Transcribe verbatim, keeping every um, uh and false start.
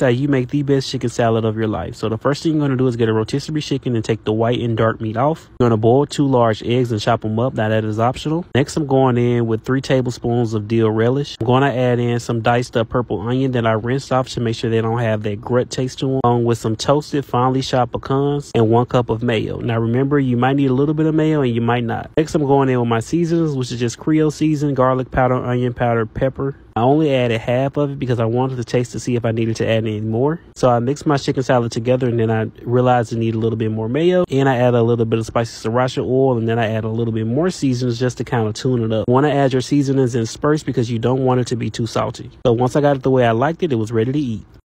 that you make the best chicken salad of your life. So the first thing you're going to do is get a rotisserie chicken and take the white and dark meat off. You're going to boil two large eggs and chop them up. Now that is optional. Next, I'm going in with three tablespoons of dill relish. I'm going to add in some diced up purple onion that I rinsed off to make sure they don't have that grit taste to them, along with some toasted finely chopped pecans and one cup of mayo. Now remember, you might need a little bit of mayo and you might not. Next, I'm going in with my seasonings, which is just Creole season, garlic powder, onion powder, pepper. I only added half of it because I wanted to taste to see if I needed to add any more. So I mixed my chicken salad together, and then I realized I need a little bit more mayo, and I add a little bit of spicy sriracha oil, and then I add a little bit more seasonings just to kind of tune it up. You want to add your seasonings in spurts because you don't want it to be too salty. So once I got it the way I liked it, it was ready to eat.